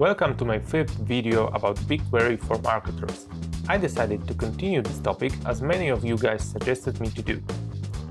Welcome to my 5th video about BigQuery for marketers. I decided to continue this topic as many of you guys suggested me to do.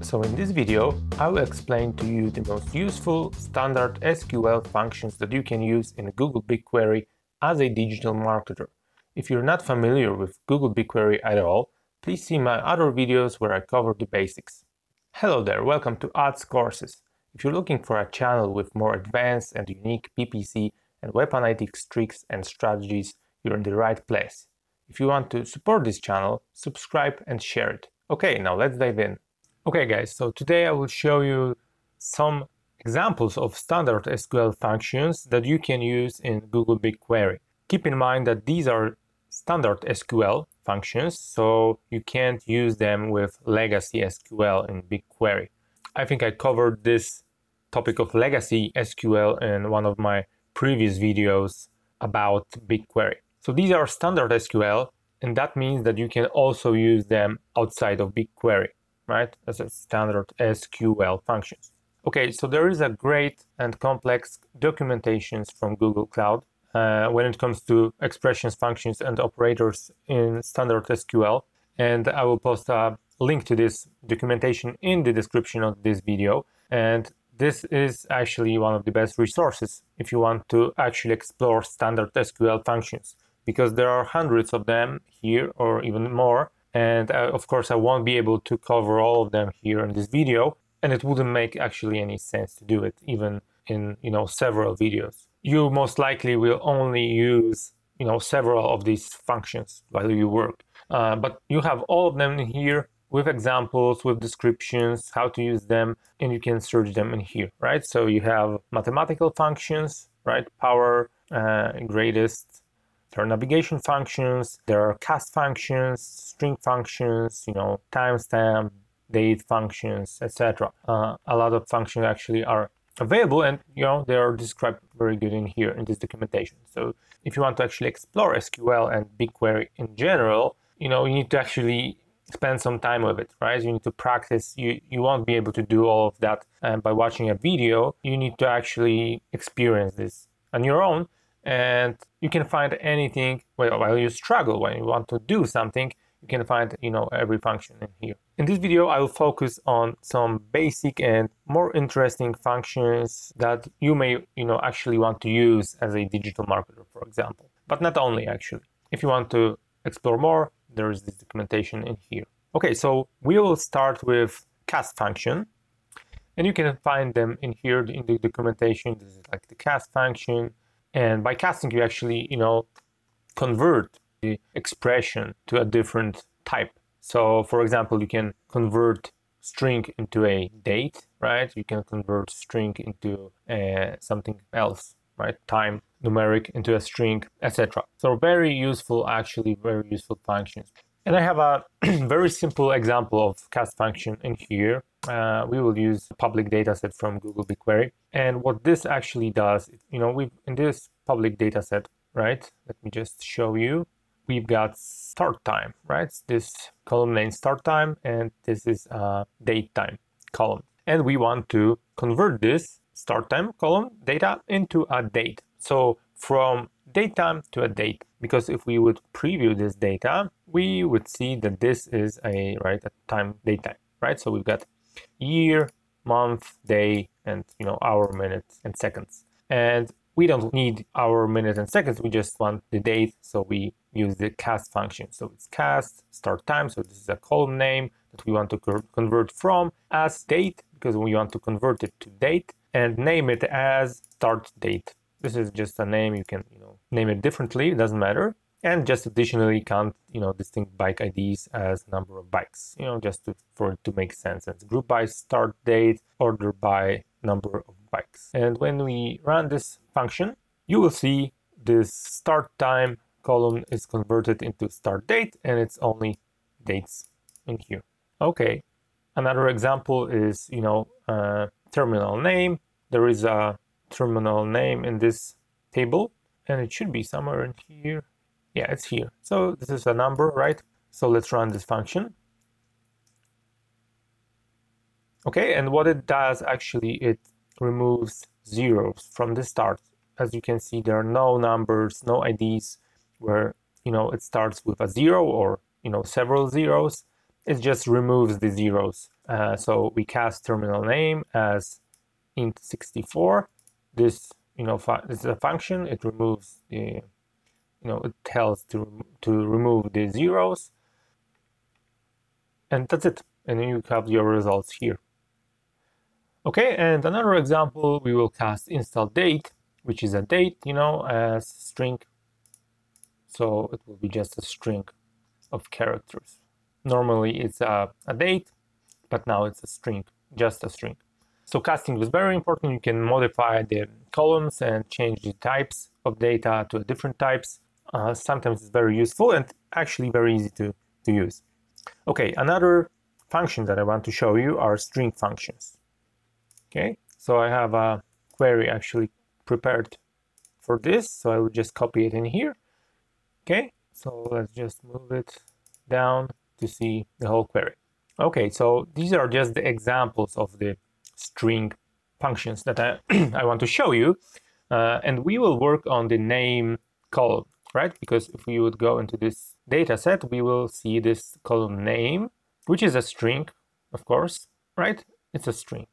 So in this video, I will explain to you the most useful standard SQL functions that you can use in Google BigQuery as a digital marketer. If you're not familiar with Google BigQuery at all, please see my other videos where I cover the basics. Hello there, welcome to Ads Courses. If you're looking for a channel with more advanced and unique PPC and web analytics tricks and strategies, you're in the right place. If you want to support this channel, subscribe and share it. Okay, now let's dive in. Okay guys, so today I will show you some examples of standard SQL functions that you can use in Google BigQuery. Keep in mind that these are standard SQL functions, so you can't use them with legacy SQL in BigQuery. I think I covered this topic of legacy SQL in one of my previous videos about BigQuery. So these are standard SQL, and that means that you can also use them outside of BigQuery, right? As a standard SQL functions. Okay, so there is a great and complex documentations from Google Cloud when it comes to expressions, functions, and operators in standard SQL. And I will post a link to this documentation in the description of this video. And this is actually one of the best resources if you want to actually explore standard SQL functions, because there are hundreds of them here or even more, and of course I won't be able to cover all of them here in this video, and it wouldn't make actually any sense to do it even in several videos. You most likely will only use several of these functions while you work, but you have all of them in here, with examples, with descriptions, how to use them, and you can search them in here, right? So you have mathematical functions, right? Power, greatest, there are navigation functions, there are cast functions, string functions, timestamp, date functions, etc. A lot of functions actually are available, and they are described very good in here in this documentation. So if you want to actually explore SQL and BigQuery in general, you need to actually spend some time with it, right? You need to practice. You won't be able to do all of that by watching a video. You need to actually experience this on your own, and you can find anything while you struggle. When you want to do something, you can find every function in here. In this video, I will focus on some basic and more interesting functions that you may actually want to use as a digital marketer, for example. But not only actually. If you want to explore more, there is this documentation in here. Okay, so we will start with cast function, and you can find them in here in the documentation. This is like the cast function, and by casting you actually convert the expression to a different type. So for example, you can convert string into a date, right? You can convert string into something else, right? Time, numeric into a string, etc. So very useful, actually very useful functions. And I have a very simple example of cast function in here. We will use public dataset from Google BigQuery. And what this actually does, in this public dataset, right? Let me just show you. We've got start time, right? This column name start time, and this is date time column. And we want to convert this start time column data into a date. So from date time to a date, because if we would preview this data, we would see that this is a time, date time, right? So we've got year, month, day, and hour, minute, and seconds. And we don't need hour, minute, and seconds. We just want the date. So we use the cast function. So it's cast start time. So this is a column name that we want to convert from as date, because we want to convert it to date, and name it as start date. This is just a name. You can name it differently, it doesn't matter. And just additionally count distinct bike IDs as number of bikes, just for it to make sense. It's group by start date, order by number of bikes. And when we run this function, you will see this start time column is converted into start date, and it's only dates in here. Okay, another example is terminal name. There is a terminal name in this table, and it should be somewhere in here. Yeah, it's here. So this is a number, right? So let's run this function. Okay, and what it does actually, it removes zeros from the start as you can see, there are no numbers, no IDs, where, you know, it starts with a zero or, you know, several zeros. It just removes the zeros. So we cast terminal name as int64. This, you know, this is a function. It removes the, you know, it tells to remove the zeros. And that's it. And you have your results here. Okay, and another example, we will cast install date, which is a date, you know, as string. So it will be just a string of characters. Normally it's a date, but now it's a string, just a string. So casting was very important. You can modify the columns and change the types of data to different types. Sometimes it's very useful and actually very easy to use. Okay, another function that I want to show you are string functions. Okay, so I have a query actually prepared for this, so I will just copy it in here. Okay, so let's just move it down to see the whole query. Okay, so these are just the examples of the string functions that I, I want to show you. And we will work on the name column, right? Because if we would go into this data set, we will see this column name, which is a string, of course, right? It's a string.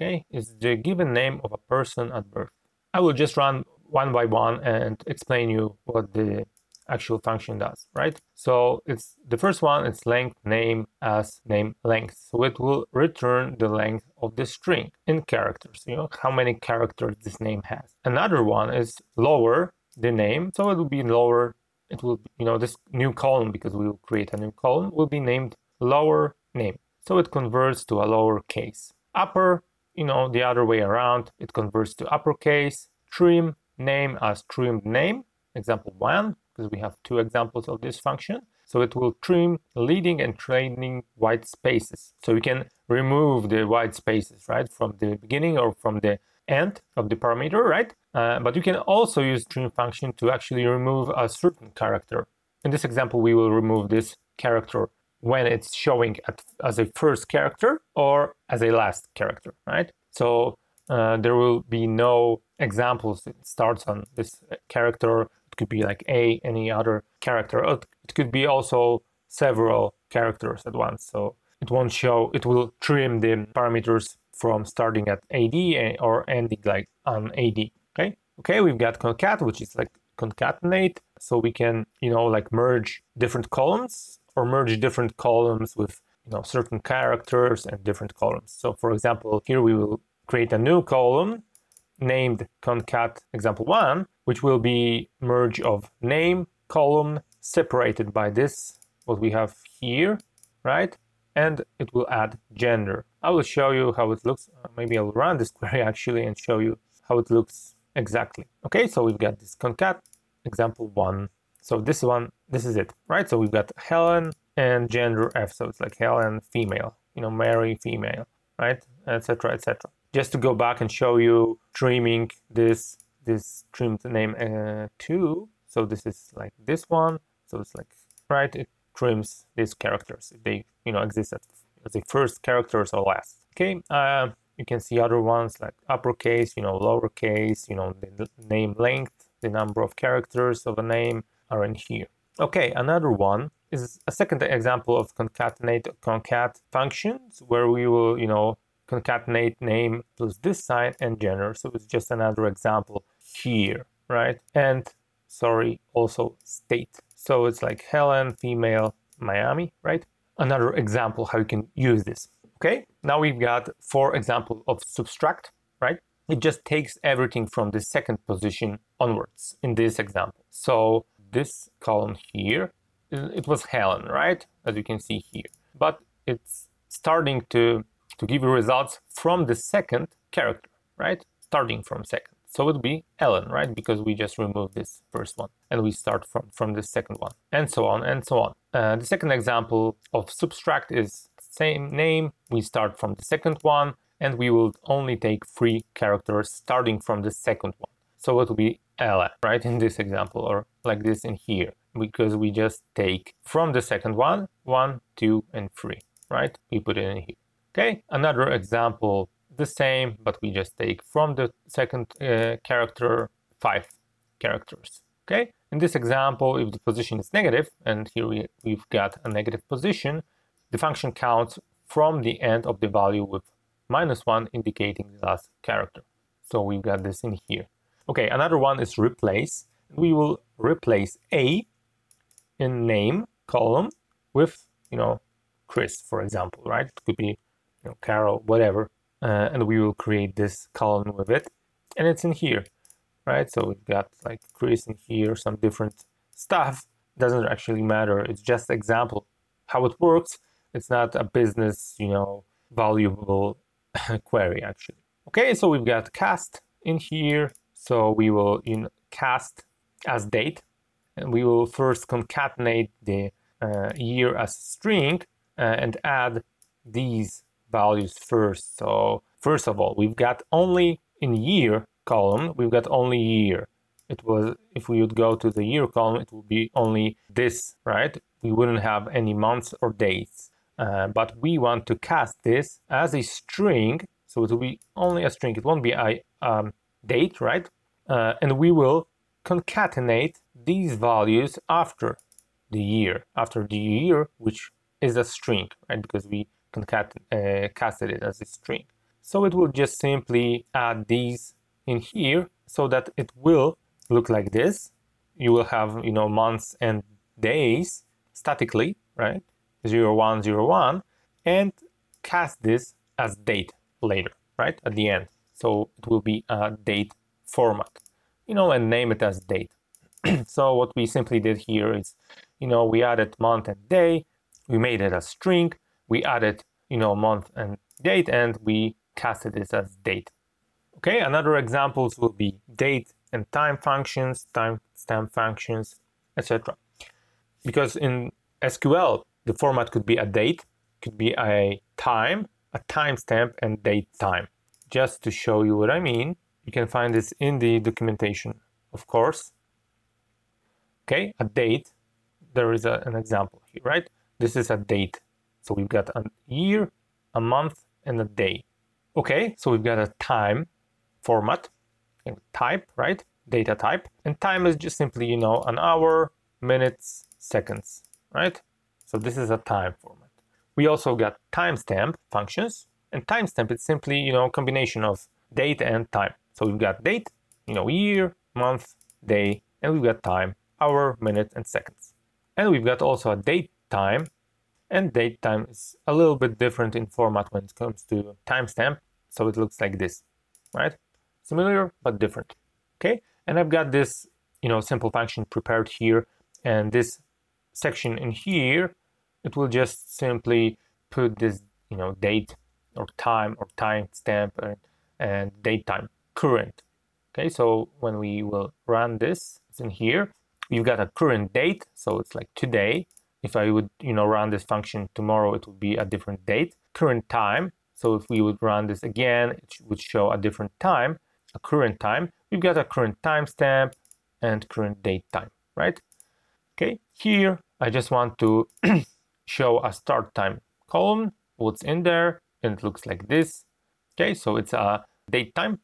Okay, it's the given name of a person at birth. I will just run one by one and explain you what the actual function does, right? So it's the first one, it's length name as name length. So it will return the length of the string in characters, you know, how many characters this name has. Another one is lower the name. So it will be lower. It will, you know, this new column, because we will create a new column, will be named lower name. So it converts to a lowercase. Upper, you know, the other way around, it converts to uppercase. Trim name as trimmed name, example one, because we have two examples of this function. So it will trim leading and trailing white spaces. So we can remove the white spaces, right, from the beginning or from the end of the parameter, right? But you can also use trim function to actually remove a certain character. In this example, we will remove this character when it's showing as a first character or as a last character, right? So there will be no examples that starts on this character. It could be like A, any other character. It could be also several characters at once. So it won't show, it will trim the parameters from starting at AD or ending like on AD, okay? Okay, we've got concat, which is like concatenate. So we can, you know, like merge different columns or merge different columns with, you know, certain characters and different columns. So for example, here we will create a new column named concat example one, which will be merge of name column separated by this, what we have here, right? And it will add gender. I will show you how it looks. Maybe I'll run this query actually and show you how it looks exactly. Okay, so we've got this concat example one. So this one, this is it, right? So we've got Helen and gender F. So it's like Helen female, you know, Mary female, right? Etc. etc. Just to go back and show you trimming this trimmed name two. So this is like this one. So it's like, right? It trims these characters if they, you know, exist as the first characters or last. Okay. You can see other ones like uppercase, you know, lowercase, you know, the name length, the number of characters of a name are in here. Okay, another one is a second example of concat functions where we will, you know, concatenate name plus this sign and gender. So it's just another example here, right? And sorry, also state. So it's like Helen, female, Miami, right? Another example how you can use this. Okay, now we've got four examples of subtract, right? It just takes everything from the second position onwards in this example. So this column here, it was Helen, right? As you can see here, but it's starting to give you results from the second character, right? Starting from second. So it would be Ellen, right? Because we just removed this first one and we start from the second one and so on and so on. The second example of subtract is same name. We start from the second one and we will only take three characters starting from the second one. So it will be Ella, right? In this example, or like this in here, because we just take from the second one, 1, 2, and 3, right? We put it in here. Okay, another example, the same, but we just take from the second character 5 characters. Okay, in this example, if the position is negative, and here we've got a negative position, the function counts from the end of the value with -1 indicating the last character. So we've got this in here. Okay, another one is replace. We will replace A in name column with, Chris, for example, right? It could be, Carol, whatever. And we will create this column with it, and it's in here, right? So we've got like Chris in here, some different stuff. Doesn't actually matter. It's just example how it works. It's not a business, valuable query actually. Okay, so we've got cast in here. So we will cast as date, and we will first concatenate the year as string and add these values first. So first of all, we've got only in year column, we've got only year. It was, if we would go to the year column, it would be only this, right? We wouldn't have any months or dates, but we want to cast this as a string. So it will be only a string. It won't be a date, right? And we will concatenate these values after the year, which is a string, right? Because we casted it as a string. So it will just simply add these in here so that it will look like this. You will have, months and days statically, right? 0101, and cast this as date later, right? At the end. So it will be a date format, and name it as date. So what we simply did here is, we added month and day, we made it a string, we added, month and date, and we casted this as date. Okay, another examples will be date and time functions, timestamp functions, etc. Because in SQL, the format could be a date, could be a time, a timestamp, and date time. Just to show you what I mean, you can find this in the documentation, of course. Okay, a date, there is an example here, right? This is a date. So we've got a year, a month, and a day. Okay, so we've got a time format, type, right? Data type. And time is just simply, an hour, minutes, seconds, right? So this is a time format. We also got timestamp functions. And timestamp is simply, combination of date and time. So we've got date, year, month, day, and we've got time. Hour, minute, and seconds. And we've got also a date time, and date time is a little bit different in format when it comes to timestamp, so it looks like this, right? Similar but different. Okay, and I've got this simple function prepared here, and this section in here, it will just simply put this date or time or timestamp and date time current. Okay, so when we will run this, it's in here. You've got a current date, so it's like today. If I would, run this function tomorrow, it would be a different date. Current time, so if we would run this again, it would show a different time, a current time. We've got a current timestamp and current date time, right? Okay, here I just want to show a start time column, what's in there, and it looks like this. Okay, so it's a date time.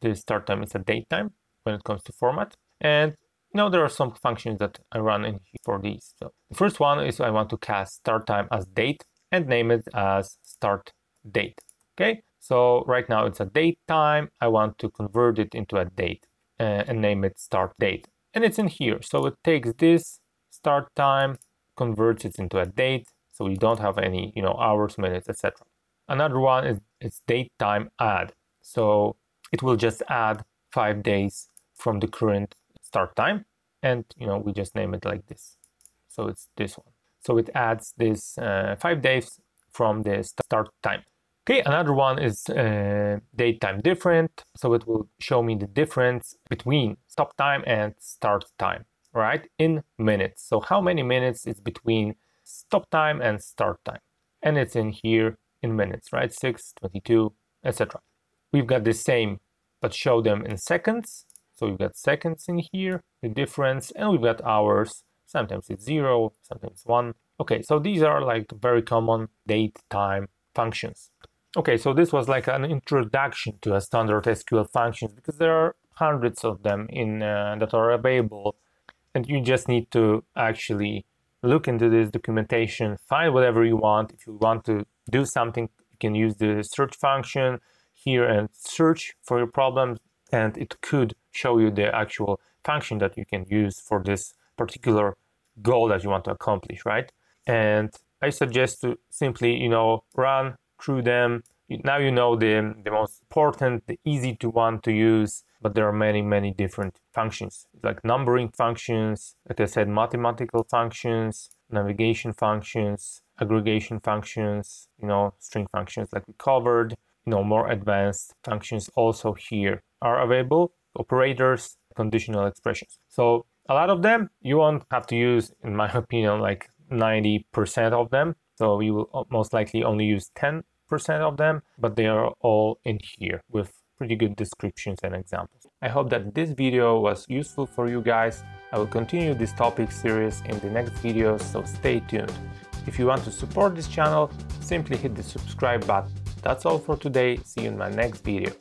The start time is a date time when it comes to format. And now there are some functions that I run in here for these. So the first one is I want to cast start time as date and name it as start date. Okay, so right now it's a date time. I want to convert it into a date and name it start date. And it's in here. So it takes this start time, converts it into a date. So we don't have any, hours, minutes, etc. Another one is it's date time add. So it will just add 5 days from the current start time, and we just name it like this. So it's this one. So it adds this 5 days from the start time. Okay, another one is date time different. So it will show me the difference between stop time and start time, right? In minutes. So how many minutes is between stop time and start time? And it's in here in minutes, right? 6, 22, etc. We've got the same, but show them in seconds. So we've got seconds in here, the difference, and we've got hours. Sometimes it's 0, sometimes 1. Okay, so these are like very common date time functions. Okay, so this was like an introduction to a standard SQL functions, because there are hundreds of them in that are available, and you just need to actually look into this documentation, find whatever you want. If you want to do something, you can use the search function here and search for your problem, and it could show you the actual function that you can use for this particular goal that you want to accomplish, right? And I suggest to simply, you know, run through them. Now you know the most important, the easy to one to use, but there are many, many different functions, like numbering functions, like I said, mathematical functions, navigation functions, aggregation functions, you know, string functions like we covered, you know, more advanced functions also here are available, operators, conditional expressions. So a lot of them, you won't have to use, in my opinion, like 90% of them. So you will most likely only use 10% of them, but they are all in here with pretty good descriptions and examples. I hope that this video was useful for you guys. I will continue this topic series in the next videos, so stay tuned. If you want to support this channel, simply hit the subscribe button. That's all for today. See you in my next video.